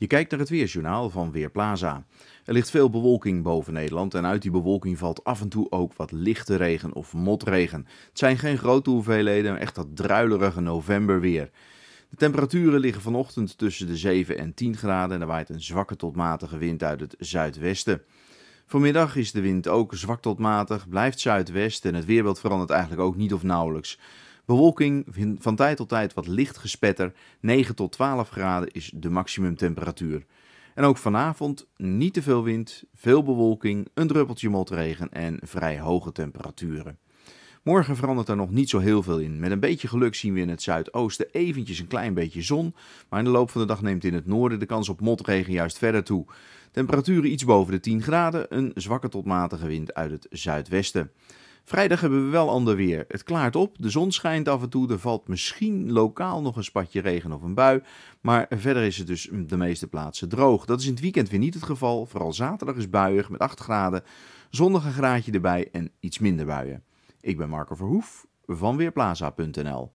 Je kijkt naar het Weerjournaal van Weerplaza. Er ligt veel bewolking boven Nederland en uit die bewolking valt af en toe ook wat lichte regen of motregen. Het zijn geen grote hoeveelheden, maar echt dat druilerige novemberweer. De temperaturen liggen vanochtend tussen de 7 en 10 graden en er waait een zwakke tot matige wind uit het zuidwesten. Vanmiddag is de wind ook zwak tot matig, blijft zuidwest en het weerbeeld verandert eigenlijk ook niet of nauwelijks. Bewolking, van tijd tot tijd wat licht gespetter, 9 tot 12 graden is de maximumtemperatuur. En ook vanavond niet te veel wind, veel bewolking, een druppeltje motregen en vrij hoge temperaturen. Morgen verandert er nog niet zo heel veel in. Met een beetje geluk zien we in het zuidoosten eventjes een klein beetje zon, maar in de loop van de dag neemt in het noorden de kans op motregen juist verder toe. Temperaturen iets boven de 10 graden, een zwakke tot matige wind uit het zuidwesten. Vrijdag hebben we wel ander weer. Het klaart op, de zon schijnt af en toe, er valt misschien lokaal nog een spatje regen of een bui, maar verder is het dus de meeste plaatsen droog. Dat is in het weekend weer niet het geval, vooral zaterdag is buiig met 8 graden, zondag een graadje erbij en iets minder buien. Ik ben Marco Verhoef van Weerplaza.nl.